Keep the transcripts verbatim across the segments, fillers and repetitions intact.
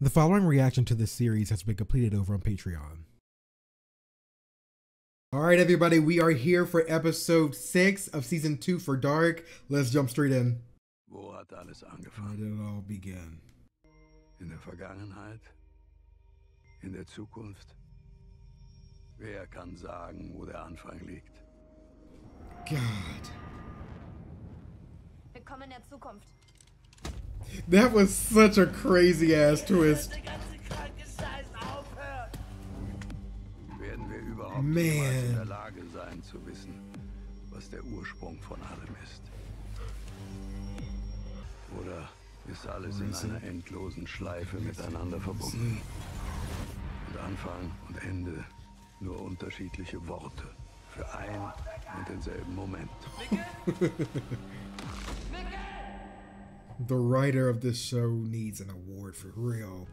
The following reaction to this series has been completed over on Patreon. All right, everybody, we are here for episode six of season two for Dark. Let's jump straight in. Wo hat alles angefangen? How did it all begin? In der Vergangenheit, in der Zukunft. Wer kann sagen, wo der Anfang liegt? God. Willkommen in der Zukunft. That was such a crazy ass twist. Man. The writer of this show needs an award for real.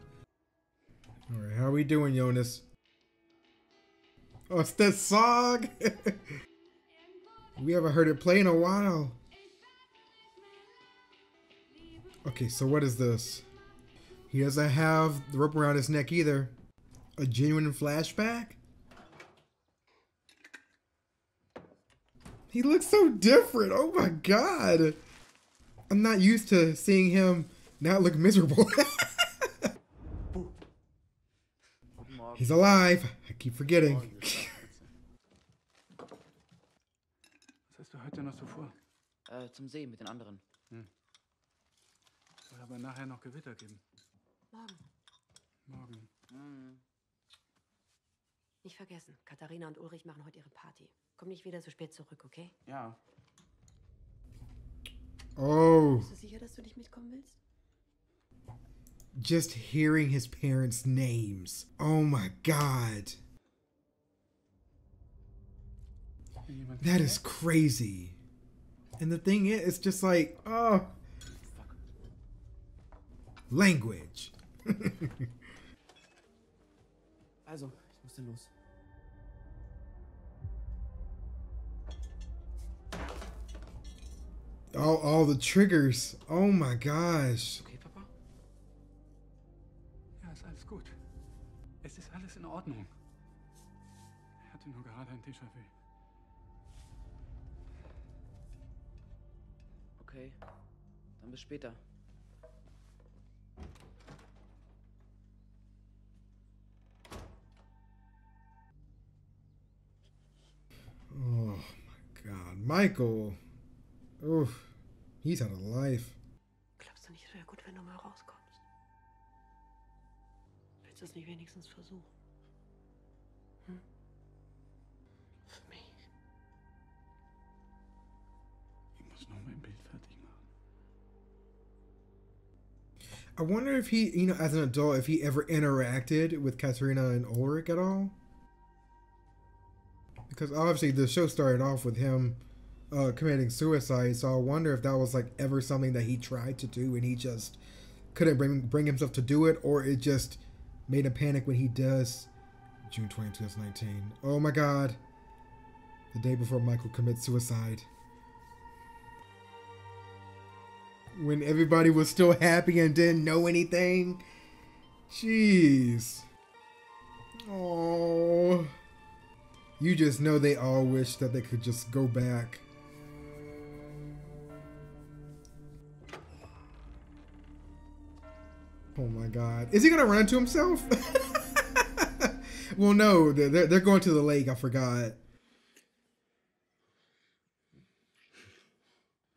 All right, how we doing, Jonas? Oh, it's that song! We haven't heard it play in a while. Okay, so what is this? He doesn't have the rope around his neck either. A genuine flashback? He looks so different. Oh my God. I'm not used to seeing him not look miserable. He's alive. I keep forgetting. Was hast du heute noch so vor? Äh, zum See mit den anderen. Hm. Soll aber nachher noch Gewitter geben. Morgen. Morgen. Hm. Nicht vergessen, Katharina und Ulrich machen heute ihre Party. Komm nicht wieder so spät zurück, okay? Ja. Oh. Bist du sicher, dass du nicht mitkommen willst? Just hearing his parents' names. Oh my God. That is crazy. And the thing is, it's just like, oh. Language. Also, ich muss denn los. All, all the triggers. Oh my gosh. Alles gut. Es ist alles in Ordnung. Er hatte nur gerade ein Déjà-vu. Okay, dann bis später. Oh my God, Michael. Uff, he's out of life. Glaubst du nicht, es wäre gut, wenn du mal rauskommst? Das nicht wenigstens versuchen. Hm? Für mich. Ich muss noch mein Bild fertig machen. I wonder if he, you know, as an adult, if he ever interacted with Katharina and Ulrich at all. Because obviously the show started off with him uh, committing suicide, so I wonder if that was like ever something that he tried to do and he just couldn't bring bring himself to do it, or it just made him panic when he does. June twentieth, twenty nineteen. Oh my God. The day before Michael commits suicide. When everybody was still happy and didn't know anything. Jeez. Oh. You just know they all wish that they could just go back. Oh my God. Is he going to run into himself? Well, no. They're, they're going to the lake. I forgot.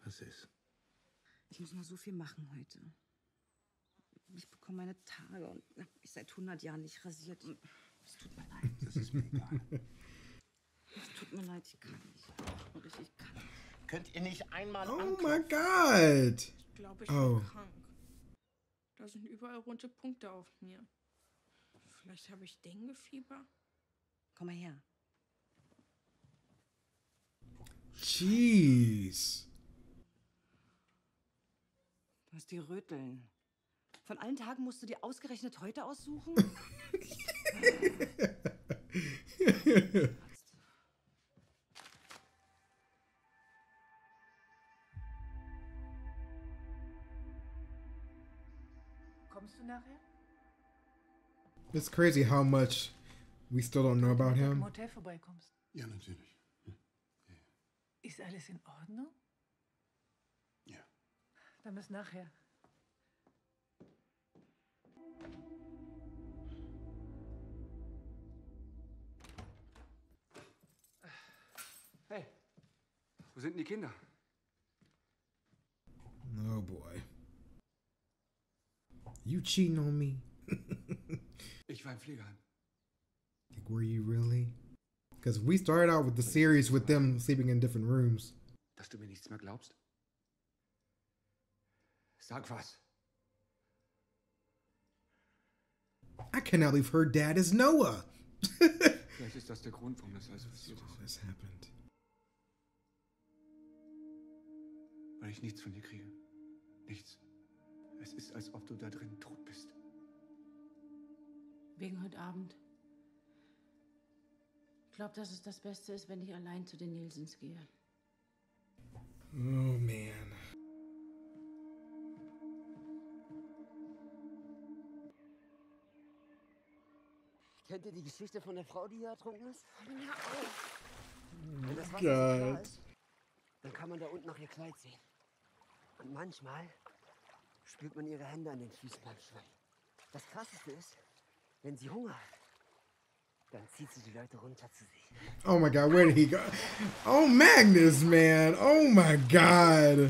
Was ist? Ich muss noch so viel machen heute. Ich bekomme meine Tage und habe mich seit hundert Jahren nicht rasiert. Es tut mir leid. Das ist mir egal. Es tut mir leid. Ich kann nicht. Und ich, ich kann nicht. Könnt ihr nicht einmal ankommen? Oh my God. Ich glaube, ich oh. bin krank. Da sind überall runde Punkte auf mir. Vielleicht habe ich Denguefieber. Komm mal her. Jeez. Du hast die Röteln. Von allen Tagen musst du dir ausgerechnet heute aussuchen? Kommst du nachher? It's crazy how much we still don't know about him. Motel vorbeikommst. Ja, natürlich. Hm. Ja. Ist alles in Ordnung? Ja. Dann bis nachher. Hey, wo sind denn die Kinder? Oh boy. You cheating on me? Ich war im Fliegerheim. Like, were you really? Because we started out with the series with them sleeping in different rooms. Dass du mir nichts mehr glaubst? Sag was. I cannot believe her dad is Noah. Vielleicht ist das der Grund, warum das alles passiert ist. This happened. Weil ich nichts von dir kriege. Nichts. Es ist, als ob du da drin tot bist. Wegen heute Abend. Ich glaube, dass es das Beste ist, wenn ich allein zu den Nilsens gehe. Oh, man. Kennt ihr die Geschichte von der Frau, die hier ertrunken ist? Ja. Wenn das Wasser klar ist, dann kann man da unten noch ihr Kleid sehen. Und manchmal spürt man ihre Hände an den Füßen beim Schwimmen. Das Krasseste ist, wenn sie Hunger hat, dann zieht sie die Leute runter zu sich. Oh my God, where did he go? Oh, Magnus, man. Oh my God.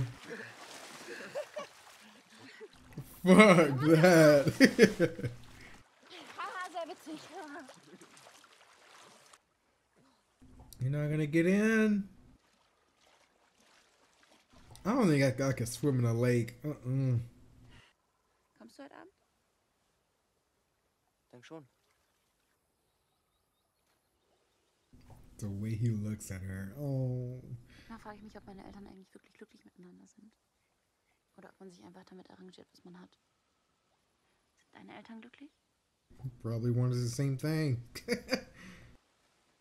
Fuck that. You're not gonna get in. I don't think I, I can swim in a lake. Uh-uh. Kommst du heute Abend? Denk schon. The way he looks at her. Oh. Da frage ich mich, ob meine Eltern eigentlich wirklich glücklich miteinander sind. Oder ob man sich einfach damit arrangiert, was man hat. Sind deine Eltern glücklich? Probably wanted the same thing.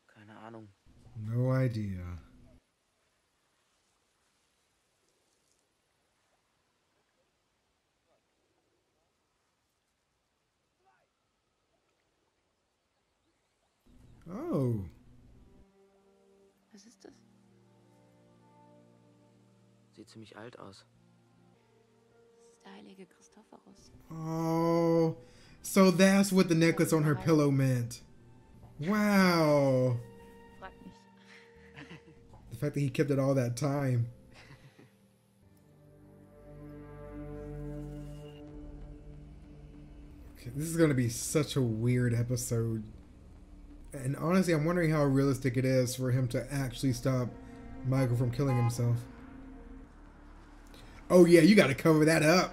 Keine Ahnung. No idea. Oh. Was ist das? Sieht ziemlich alt aus. Das ist der heilige Christophorus. Oh. So that's what the necklace on her pillow meant. Wow. The fact that he kept it all that time. Okay, this is going to be such a weird episode. And honestly, I'm wondering how realistic it is for him to actually stop Michael from killing himself. Oh yeah, you got to cover that up.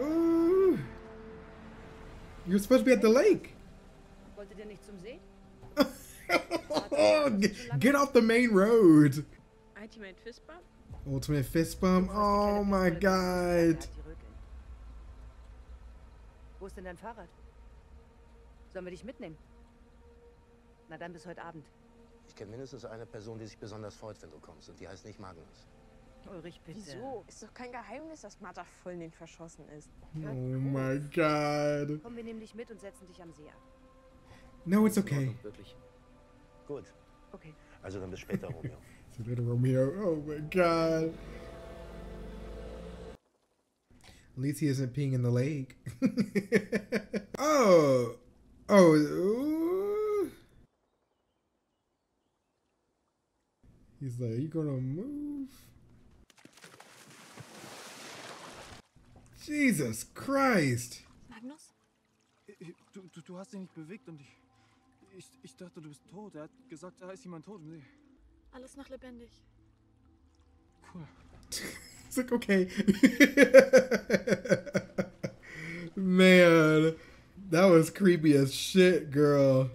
Ooh. You're supposed to be at the lake. get, get off the main road. Ultimate fist bump. Ultimate fist bump. Oh my God. Wo ist denn dein Fahrrad? Sollen wir dich mitnehmen? Na dann bis heute Abend. Ich kenne mindestens eine Person, die sich besonders freut, wenn du kommst. Und die heißt nicht Magnus. Ulrich, bitte. Wieso? Ist doch kein Geheimnis, dass Martha voll in den verschossen ist. Oh my God. Komm, wir nehmen dich mit und setzen dich am See ab. No, it's okay. Wirklich. Gut. Okay. Also dann bis später, Romeo. Später, Romeo. Oh my God. At least he isn't peeing in the lake. Oh. Oh. Ooh. He's like, are you gonna move? Jesus Christ! Magnus? Du, du, du hast dich nicht bewegt und ich, ich, ich dachte, du bist tot. Er hat gesagt, da ist jemand tot im See. Alles noch lebendig. Cool. It's like, okay. Man, that was creepy as shit, girl.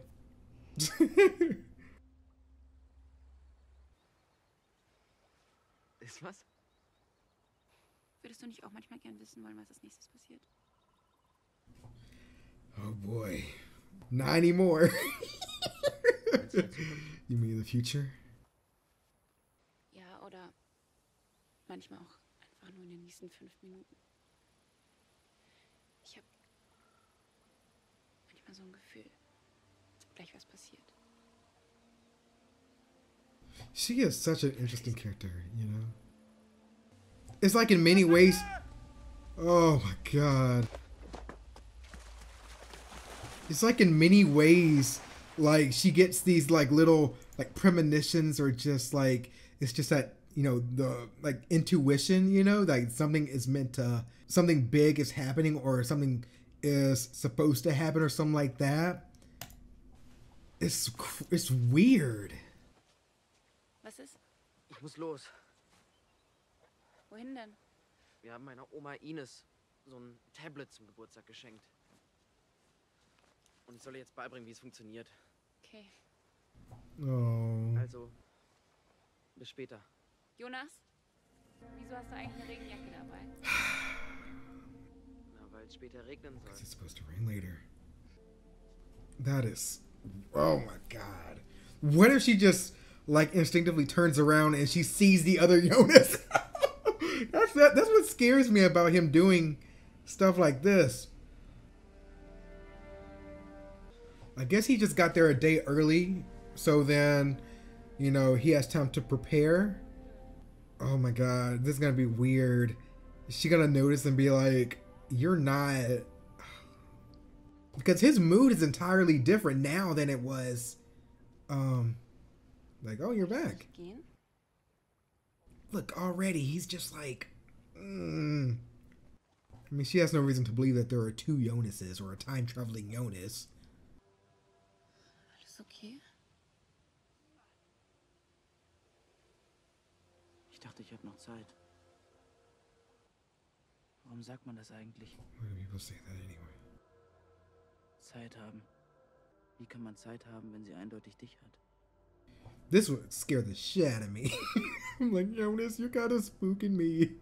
Was? Würdest du nicht auch manchmal gern wissen wollen, was als nächstes passiert? Oh boy. Not anymore. You mean the future? Ja, oder manchmal auch einfach nur in den nächsten fünf Minuten. Ich habe manchmal so ein Gefühl, als ob gleich was passiert. She is such an interesting character, you know. It's like in many ways. Oh my God. It's like in many ways, like she gets these like little like premonitions or just like, it's just that, you know, the like intuition, you know, like something is meant to, something big is happening or something is supposed to happen or something like that. It's, it's weird. Was ist? Ich muss los. Wohin denn? Wir haben meiner Oma Ines so ein Tablet zum Geburtstag geschenkt. Und ich soll ihr jetzt beibringen, wie es funktioniert. Okay. Oh. Also, bis später. Jonas, wieso hast du eigentlich eine Regenjacke dabei? Na, weil es später regnen soll. Because it's supposed to rain later. That is... Oh my God. What if she just... like instinctively turns around and she sees the other Jonas. that's that, that's what scares me about him doing stuff like this. I guess he just got there a day early, so then, you know, he has time to prepare. Oh my God, this is gonna be weird. Is she gonna notice and be like, you're not? Because his mood is entirely different now than it was. Um, Like, oh, you're back. Look, already, he's just like... Mm. I mean, she has no reason to believe that there are two Jonases or a time-traveling Jonas. Alles okay? Ich dachte, ich habe noch Zeit. Warum sagt man das eigentlich? Why do people say that anyway? Zeit haben. Wie kann man Zeit haben, wenn sie eindeutig dich hat? This would scare the shit out of me. I'm like, Jonas, you're kind of spooking me.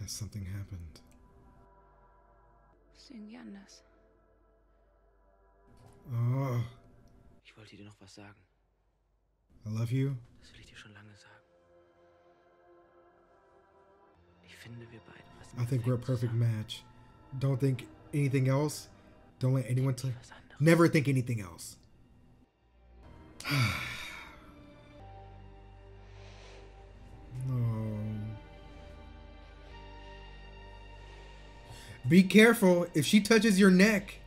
Has something happened? Oh. I love you. I think we're a perfect match. Don't think anything else. Don't let anyone tell you. Never think anything else. No. Be careful if she touches your neck.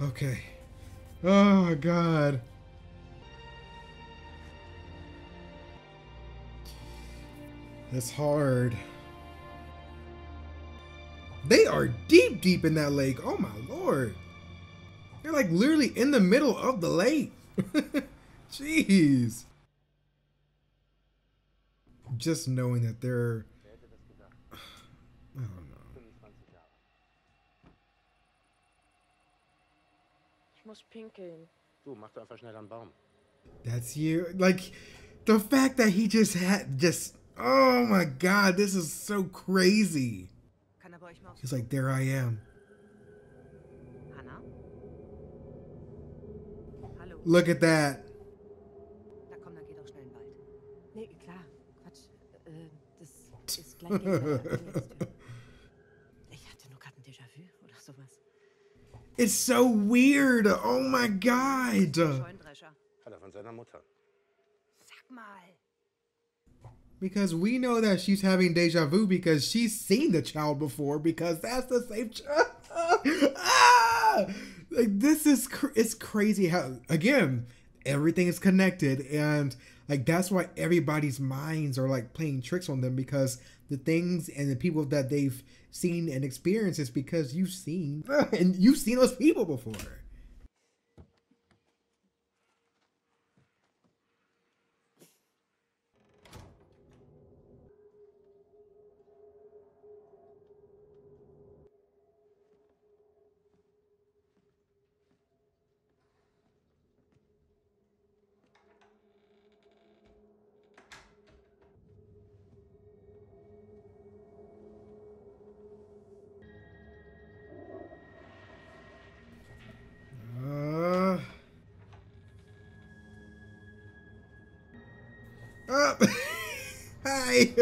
Okay. Oh God. That's hard. They are deep, deep in that lake. Oh my Lord. They're like literally in the middle of the lake. Jeez. Just knowing that they're... I don't know. That's you. Like, the fact that he just had just... Oh my God, this is so crazy. He's like, there I am. Hannah? Hallo. Look at that. Da komm, dann geh doch schnell in den Wald. Nee, klar, Quatsch. Äh, das ist gleich Ich hatte nur gerade ein Déjà-vu oder sowas. It's so weird. Oh my God. Hat er von seiner Mutter. Sag mal. Because we know that she's having deja vu because she's seen the child before because that's the same child. Ah! Like this is cr it's crazy how again everything is connected and like that's why everybody's minds are like playing tricks on them because the things and the people that they've seen and experienced is because you've seen and you've seen those people before. away!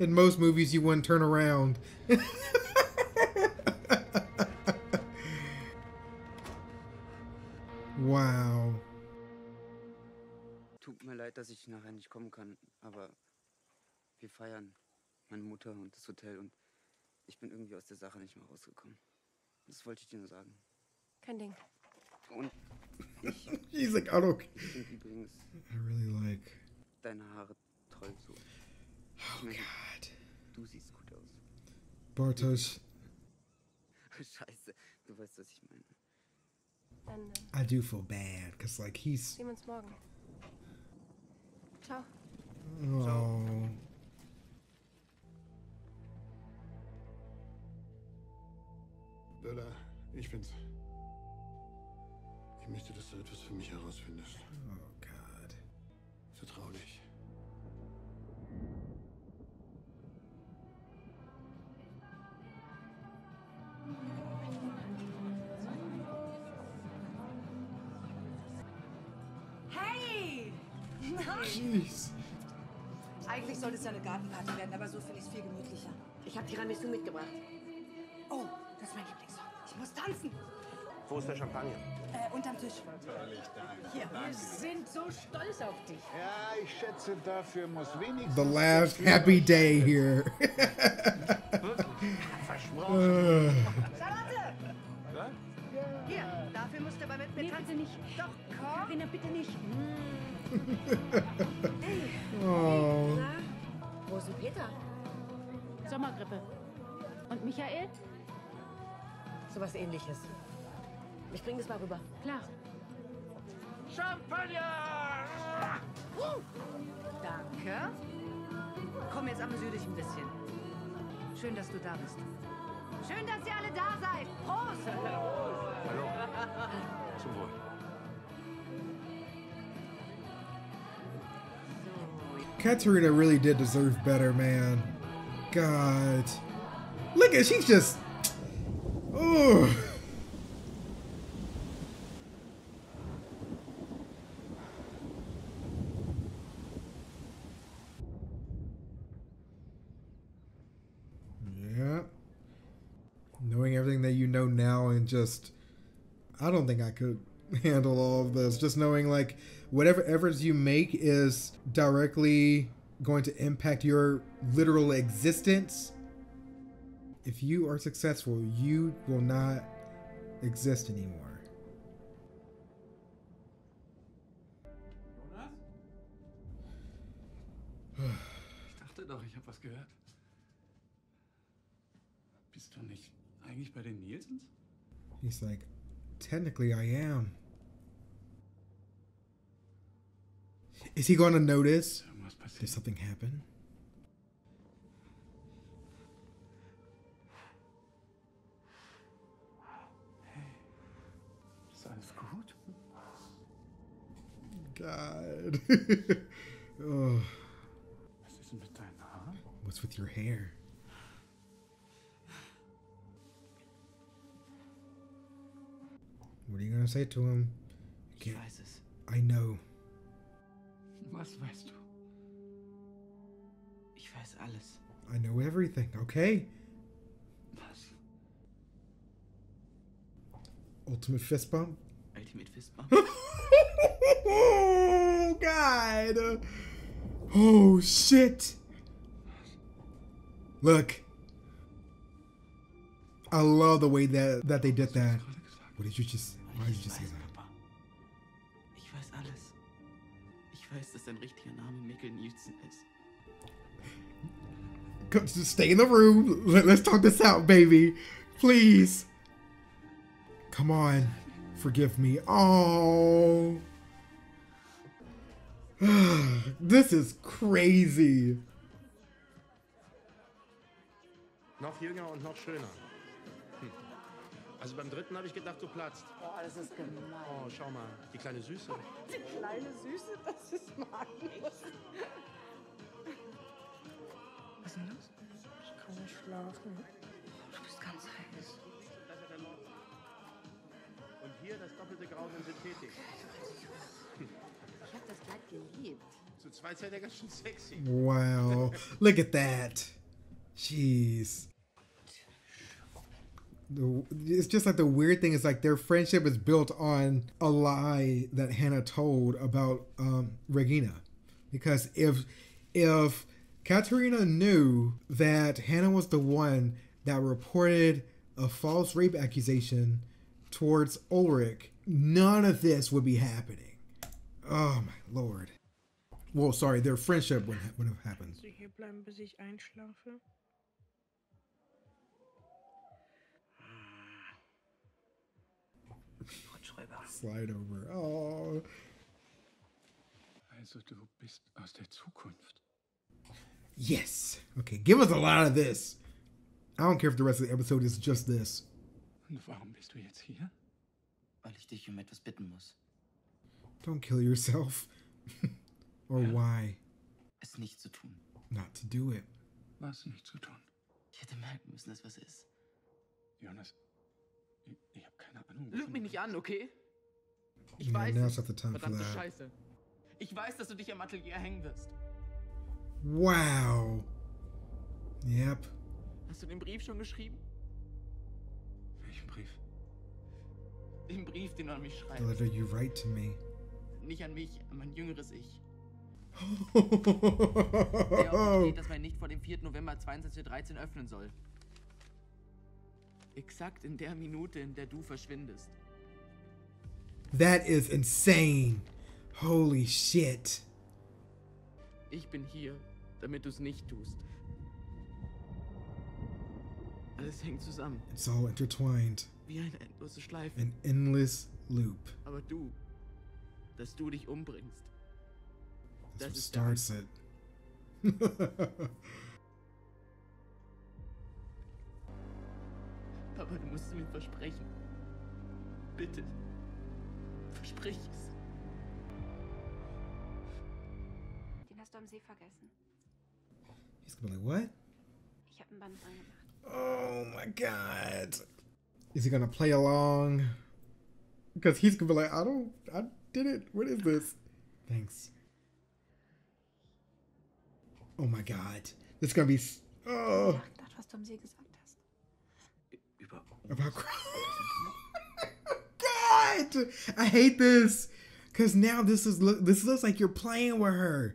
In most movies, you wouldn't turn around. Wow. Tut mir leid, dass ich nachher nicht kommen kann, aber wir feiern meine Mutter und das Hotel und ich bin irgendwie aus der Sache nicht mehr rausgekommen. Das wollte ich dir nur sagen. Kein Ding. Und ich She's like, I don't übrigens I really like deine Haare toll so. Oh God. Du siehst gut aus. Bartosz. Scheiße, du weißt, was ich meine. Dann, uh, I do feel bad because like he's sehen uns morgen. Ciao. Oh. Bella, ich bin's. Ich möchte, dass du etwas für mich herausfindest. Oh Gott. Vertraulich. Hey! Jeez. Eigentlich sollte es ja eine Gartenparty werden, aber so finde ich es viel gemütlicher. Ich habe Tiramisu mitgebracht. Oh, das ist mein Lieblingssong. Ich muss tanzen. Wo ist der Champagner? Äh, unterm Tisch. Natürlich, danke. Hier, wir sind so stolz auf dich. Ja, ich schätze, dafür muss wenigstens... The last happy day here. Versprochen. Charlotte! Was? Hier, dafür musst du aber mit mir tanzen. Nicht. Doch, komm. Katharina, bitte nicht. Oh. Wo ist Peter? Sommergrippe. Und Michael? Sowas Ähnliches. Ich bringe das mal rüber. Klar. Champagner! Uh! Danke. Komm, jetzt amüsier dich ein bisschen. Schön, dass du da bist. Schön, dass ihr alle da seid. Prost! Hallo. Zum Wohl. Katharina really did deserve better, man. God. Look at, she's just... Oh. Now and just I don't think I could handle all of this, just knowing like whatever efforts you make is directly going to impact your literal existence. If you are successful, you will not exist anymore. Ich dachte doch, ich habe was gehört. Bist du nicht eigentlich bei den Nilsens? He's like, technically I am. Is he going to notice? Did something happen? Hey, ist alles gut? God. Oh. Was ist denn mit deinen Haaren? What's with your hair? What are you gonna say to him? Ich weiß es. I know. Was weißt du? Ich weiß alles. I know everything, okay? Was? Ultimate fist bump? Ultimate fist bump? Oh, God! Oh, shit! Look. I love the way that, that they did that. What did you just... Why did you just say that? Papa. Ich weiß alles. Ich weiß, dass dein richtiger Name Michael Nilsen ist. Come, just stay in the room. Let, let's talk this out, baby. Please. Come on. Forgive me. Oh. This is crazy. Noch jünger und noch schöner. Also beim dritten habe ich gedacht, du platzt. Oh, das ist gemein. Oh, schau mal, die kleine Süße. Die kleine Süße, das ist Magnus. Was ist denn los? Ich kann nicht schlafen. Du bist ganz heiß. Das ist der Nord. Und hier das doppelte Grau in Synthetik. Ich habe das Kleid geliebt. Wow. Look at that. Jeez. It's just like the weird thing is like their friendship is built on a lie that Hannah told about um, Regina. Because if if Katharina knew that Hannah was the one that reported a false rape accusation towards Ulrich, none of this would be happening. Oh my Lord. Well, sorry, their friendship would, ha would have happened. Slide over. Oh. Yes. Okay, give us a lot of this. I don't care if the rest of the episode is just this. Don't kill yourself. Or yeah. Why? Es nicht zu tun. Not to do it. Was nicht zu tun? Ich hätte merken müssen, dass was ist. Jonas, ich, ich hab keine Ahnung. Lüg mich nicht an, okay? Ich yeah, weiß. Now's not the time for that. Scheiße. Ich weiß, dass du dich am Atelier hängen wirst. Wow. Yep. Hast du den Brief schon geschrieben? Welchen Brief? Den Brief, den du an mich schreibst. The letter you write to me. Nicht an mich, an mein jüngeres Ich. Der auch versteht, dass man nicht vor dem vierten November zweiundzwanzig Uhr dreizehn öffnen soll. Exakt in der Minute, in der du verschwindest. That is insane. Holy shit. Ich bin hier, damit du es nicht tust. Alles hängt zusammen. It's all intertwined. Wie eine endlose Schleife. An endless loop. Aber du, dass du dich umbringst. That's what starts it. Papa, du musst mir versprechen. Bitte. Versprich es. Den hast du am See vergessen. He's gonna be like, what? Ich hab ein Band dran gemacht. Oh my God. Is he gonna play along? Because he's gonna be like, I don't, I did it. What is this? Thanks. Oh my God. This is going to be... Oh. About... God! I hate this. Because now this is this looks like you're playing with her.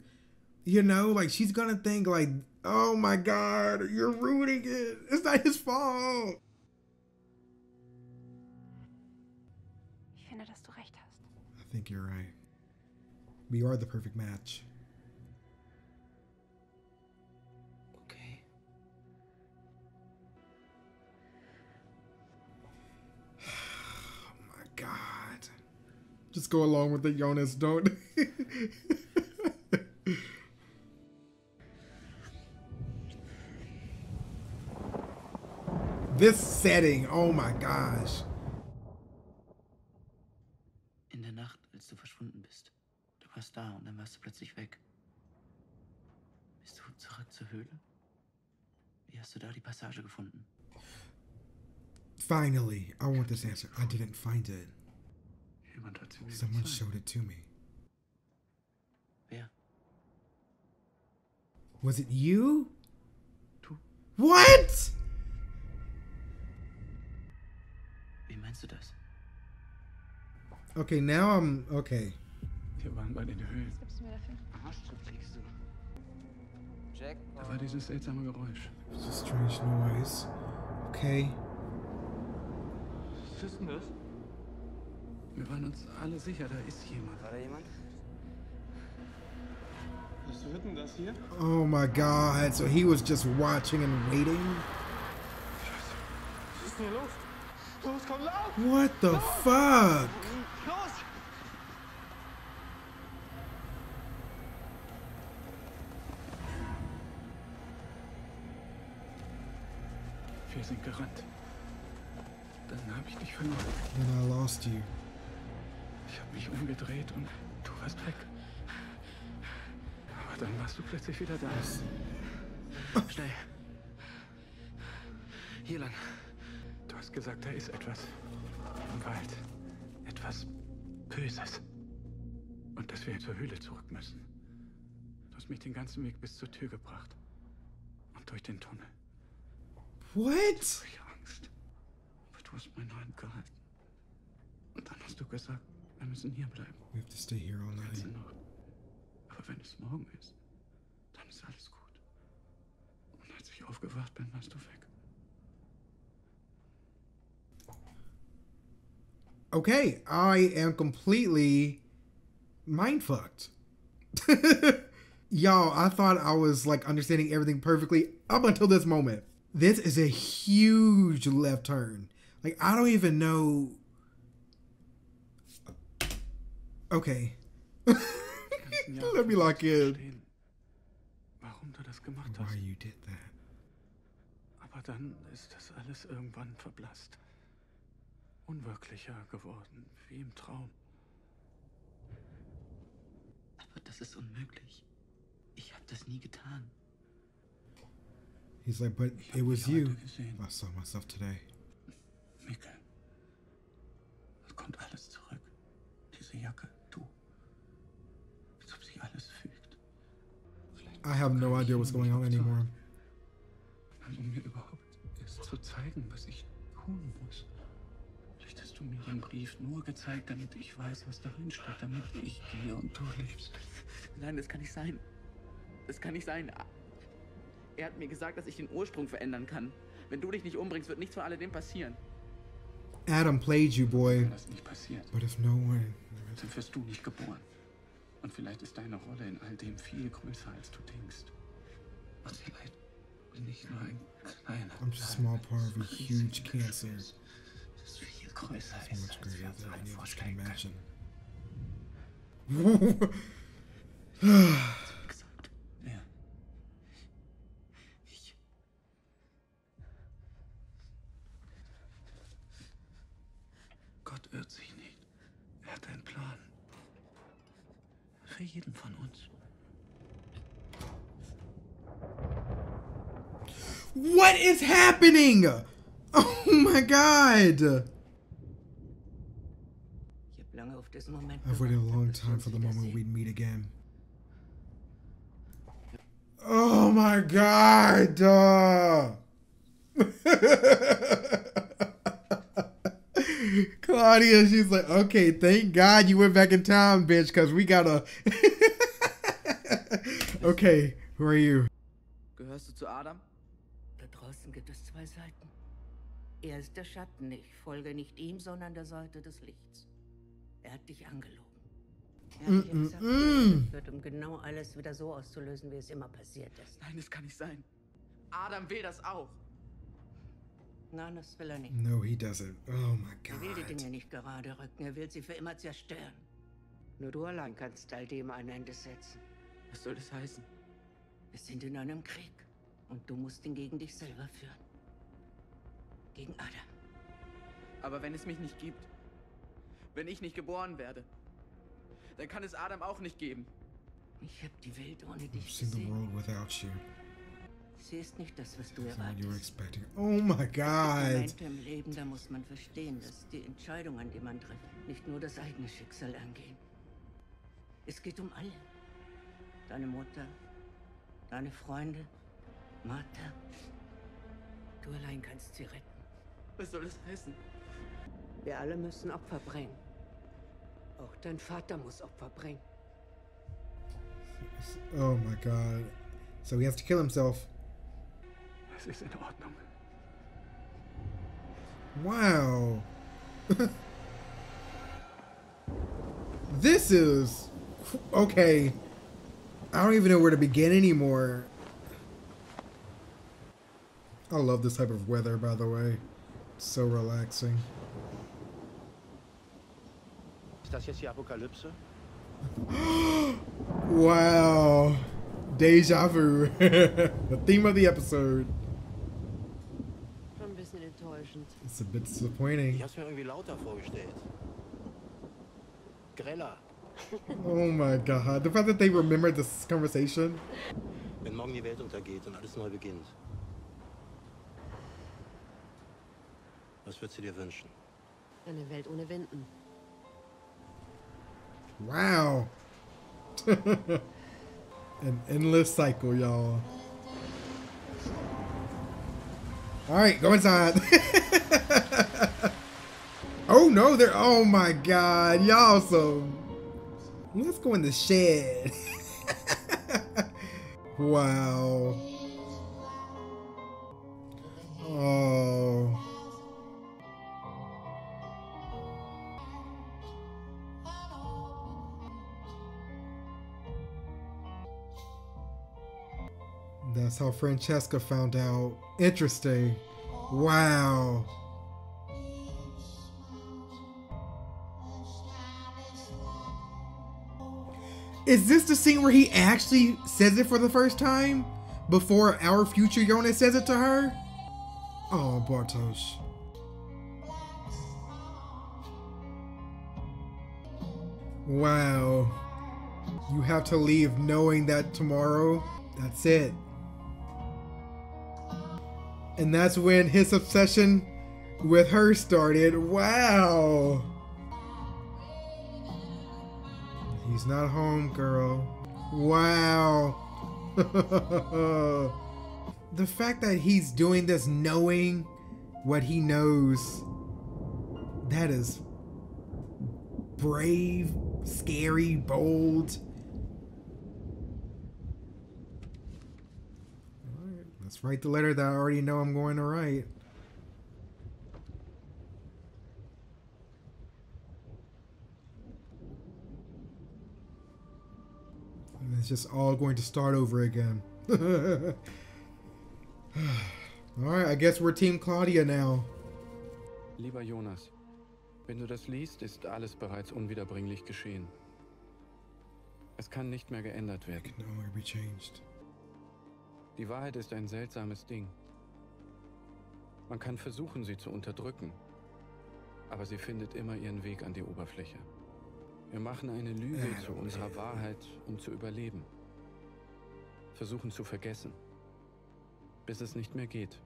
You know? Like, she's going to think like, oh my God, you're ruining it. It's not his fault. I think you're right. We are the perfect match. Just go along with it, Jonas. Don't. This setting, oh my gosh. In der Nacht, als du verschwunden bist, du warst da und dann warst du plötzlich weg. Bist du zurück zur Höhle? Wie hast du da die Passage gefunden? Finally, I want this answer. I didn't find it. Someone showed it to me. Yeah. Was it you? Du. What? Wie meinst du das? Okay, now I'm okay. Wir waren bei den Höhlen. Was gibst du mir dafür? Arschtritt kriegst du. Jack. Da war dieses seltsame Geräusch. It's a strange noise. Okay. Was ist denn das? Wir waren uns alle sicher, da ist jemand. War da jemand? Was wird denn das hier? Oh my God, so he was just watching and waiting? Scheiße. Was ist denn hier los? Los, komm, lauf! What the lauf! Fuck? Los! Wir sind gerannt. Dann hab ich dich verloren. Then I lost you. Ich habe mich umgedreht und du warst weg. Aber dann warst du plötzlich wieder da. Schnell. Hier lang. Du hast gesagt, da ist etwas im Wald. Etwas Böses. Und dass wir zur Höhle zurück müssen. hast mich den ganzen Weg bis zur Tür gebracht. Und durch den Tunnel. What? Ich habe Angst. Aber du hast meine Hand gehalten. Und dann hast du gesagt, wir müssen hier bleiben. We have to stay here all night. Aber wenn es morgen ist, dann ist alles gut. Und als ich aufgewacht bin, warst du weg. Okay, I am completely mindfucked. Y'all, I thought I was like understanding everything perfectly up until this moment. This is a huge left turn. Like, I don't even know. Okay. Let me lock in. Why you did that. Aber dann ist das alles irgendwann verblasst. Unwirklicher geworden, wie im Traum. Aber das ist unmöglich. Ich habe das nie getan. He's like, but it was you. I saw myself today. Michael. Es kommt alles zurück. Diese Jacke, du. Als ob sich alles fügt. I have no idea what's going on anymore. Um mir überhaupt erst zu zeigen, was ich tun muss. Du mir den Brief nur gezeigt, damit ich weiß, was darin steht, damit ich gehe und du lebst. Nein, das kann nicht sein. Das kann nicht sein. Er hat mir gesagt, dass ich den Ursprung verändern kann. Wenn du dich nicht umbringst, wird nichts von alledem passieren. Adam played you, boy. Wenn das nicht passiert, but if no one... dann wirst du nicht geboren. Und vielleicht ist deine Rolle in all dem viel größer, als du denkst. Und vielleicht bin ich nur ein kleiner... I'm just a small part of a huge cancer. Größer so much greater than I can vorstellen imagine. Ja. Ich. Gott irrt sich nicht. Er hat einen Plan. Für jeden von uns. What is happening? Oh my God. I've waited a long time for the moment we'd meet again. Oh my God! Uh. Claudia, she's like, okay, thank God you went back in time, bitch, because we gotta... Okay, who are you? Gehörst du zu Adam? Da draußen gibt es zwei Seiten. Er ist der Schatten, ich folge nicht ihm, sondern der Seite des Lichts. Er hat dich angelogen. Er hat mm, dir gesagt, mm, er wird, um genau alles wieder so auszulösen, wie es immer passiert ist. Nein, das kann nicht sein. Adam will das auch. Nein, das will er nicht. No, he doesn't. Oh my God. Er will die Dinge nicht gerade rücken. Er will sie für immer zerstören. Nur du allein kannst all dem ein Ende setzen. Was soll das heißen? Wir sind in einem Krieg. Und du musst ihn gegen dich selber führen. Gegen Adam. Aber wenn es mich nicht gibt... Wenn ich nicht geboren werde, dann kann es Adam auch nicht geben. Ich habe die Welt ohne dich gesehen. Sie ist nicht das, was du erwartest. Oh my God! Im Leben, da muss man verstehen, dass die Entscheidungen, die man trifft, nicht nur das eigene Schicksal angehen. Es geht um alle. Deine Mutter, deine Freunde, Martha. Du allein kannst sie retten. Was soll das heißen? Wir alle müssen Opfer bringen. Auch dein Vater muss Opfer bringen. Oh my God. So he has to kill himself. Es ist in Ordnung. Wow. This is... Okay. I don't even know where to begin anymore. I love this type of weather, by the way. It's so relaxing. Das jetzt die Apokalypse? Wow. Deja vu. The theme of the episode. Schon ein bisschen enttäuschend. It's a bit disappointing. Ich hab's mir irgendwie lauter vorgestellt. Greller. Oh my God. The fact that they remembered this conversation. Wenn morgen die Welt untergeht und alles neu beginnt. Was würdest du dir wünschen? Eine Welt ohne Winden. Wow. An endless cycle, y'all. Alright, go inside. Oh no, they're, oh my god, y'all, so let's go in the shed. Wow. Oh. That's how Franziska found out. Interesting. Wow. Is this the scene where he actually says it for the first time? Before our future Jonas says it to her? Oh, Bartosz. Wow. You have to leave knowing that tomorrow, that's it. And that's when his obsession with her started. Wow. He's not home, girl. Wow. The fact that he's doing this knowing what he knows, that is brave, scary, bold. All right, let's write the letter that I already know I'm going to write. It's just all going to start over again. Alright, I guess we're Team Claudia now. Lieber Jonas, wenn du das liest, ist alles bereits unwiederbringlich geschehen. Es kann nicht mehr geändert werden. Die Wahrheit ist ein seltsames Ding. Man kann versuchen, sie zu unterdrücken, aber sie findet immer ihren Weg an die Oberfläche. Wir machen eine Lüge zu unserer Wahrheit, um zu überleben. Versuchen zu vergessen, bis es nicht mehr geht.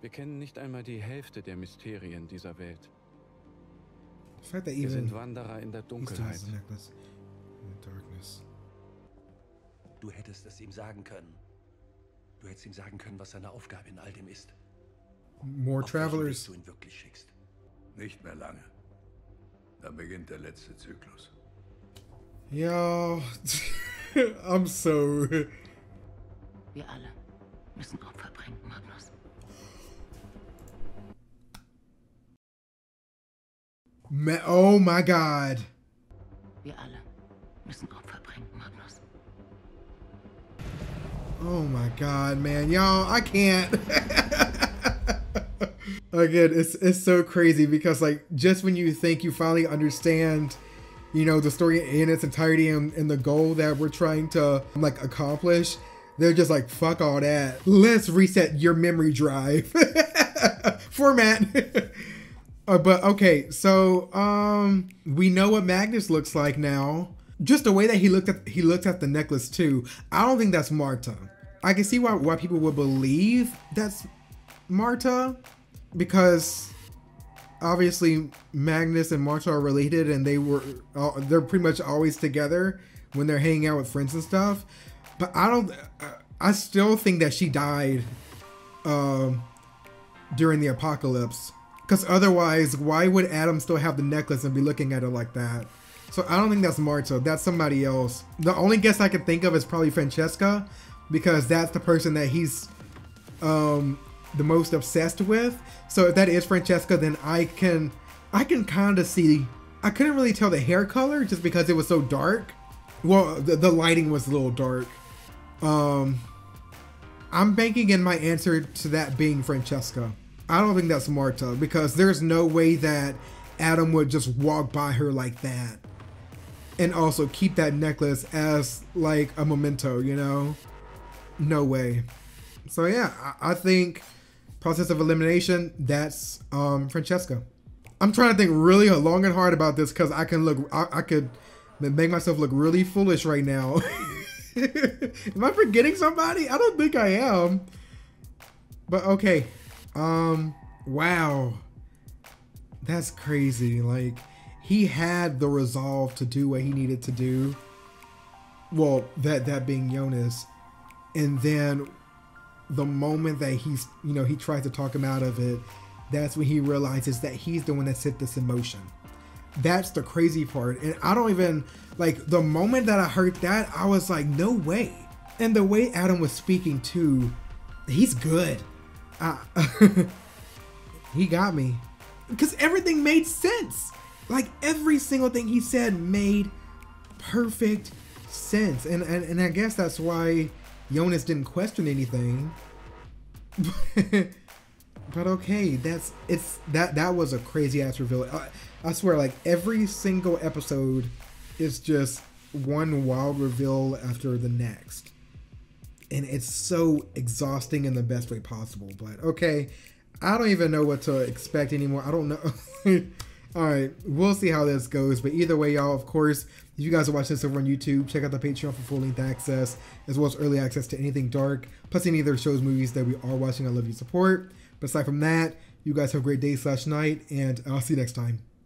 Wir kennen nicht einmal die Hälfte der Mysterien dieser Welt. Wir sind Wanderer in der Dunkelheit. Du hättest es ihm sagen können. Du hättest ihm sagen können, was seine Aufgabe in all dem ist. More Travelers. Du ihn wirklich schickst. Nicht mehr lange. Dann beginnt der letzte Zyklus. Ja, I'm so. Wir alle müssen Opfer bringen, Magnus. Ma oh my God. Wir alle müssen Opfer bringen, Magnus. Oh my God, man, y'all, I can't. Again, it's it's so crazy because like just when you think you finally understand, you know, the story in its entirety and, and the goal that we're trying to like accomplish, they're just like, fuck all that. Let's reset your memory drive format. uh, but okay, so um, we know what Magnus looks like now. Just the way that he looked at he looked at the necklace too. I don't think that's Martha. I can see why why people would believe that's Martha, because obviously Magnus and Martha are related and they were uh, they're pretty much always together when they're hanging out with friends and stuff. But I don't I still think that she died um during the apocalypse, because otherwise why would Adam still have the necklace and be looking at it like that? So I don't think that's Martha, that's somebody else. The only guess I can think of is probably Franziska, because that's the person that he's um the most obsessed with. So if that is Franziska, then I can I can kind of see. I couldn't really tell the hair color just because it was so dark. Well, the, the lighting was a little dark. Um, I'm banking in my answer to that being Franziska. I don't think that's Martha, because there's no way that Adam would just walk by her like that and also keep that necklace as like a memento, you know? No way. So yeah, I, I think process of elimination, that's um, Franziska. I'm trying to think really long and hard about this because I can look, I, I could make myself look really foolish right now. Am I forgetting somebody? I don't think I am. But okay, um, wow, that's crazy. Like he had the resolve to do what he needed to do, well, that that being Jonas, and then the moment that he's, you know, he tries to talk him out of it, that's when he realizes that he's the one that set this in motion. That's the crazy part. And I don't even, like, the moment that I heard that, I was like, no way. And the way Adam was speaking too, he's good. I, he got me. Because everything made sense. Like, every single thing he said made perfect sense. And, and, and I guess that's why Jonas didn't question anything. But okay, that's it's that that was a crazy ass reveal. I, I swear, like, every single episode is just one wild reveal after the next, and it's so exhausting in the best way possible. But okay, I don't even know what to expect anymore. I don't know. All right, we'll see how this goes. But either way, y'all, of course, if you guys are watching this over on YouTube, check out the Patreon for full-length access, as well as early access to anything Dark, plus any other shows, movies that we are watching. I love you support. But aside from that, you guys have a great day slash night, and I'll see you next time.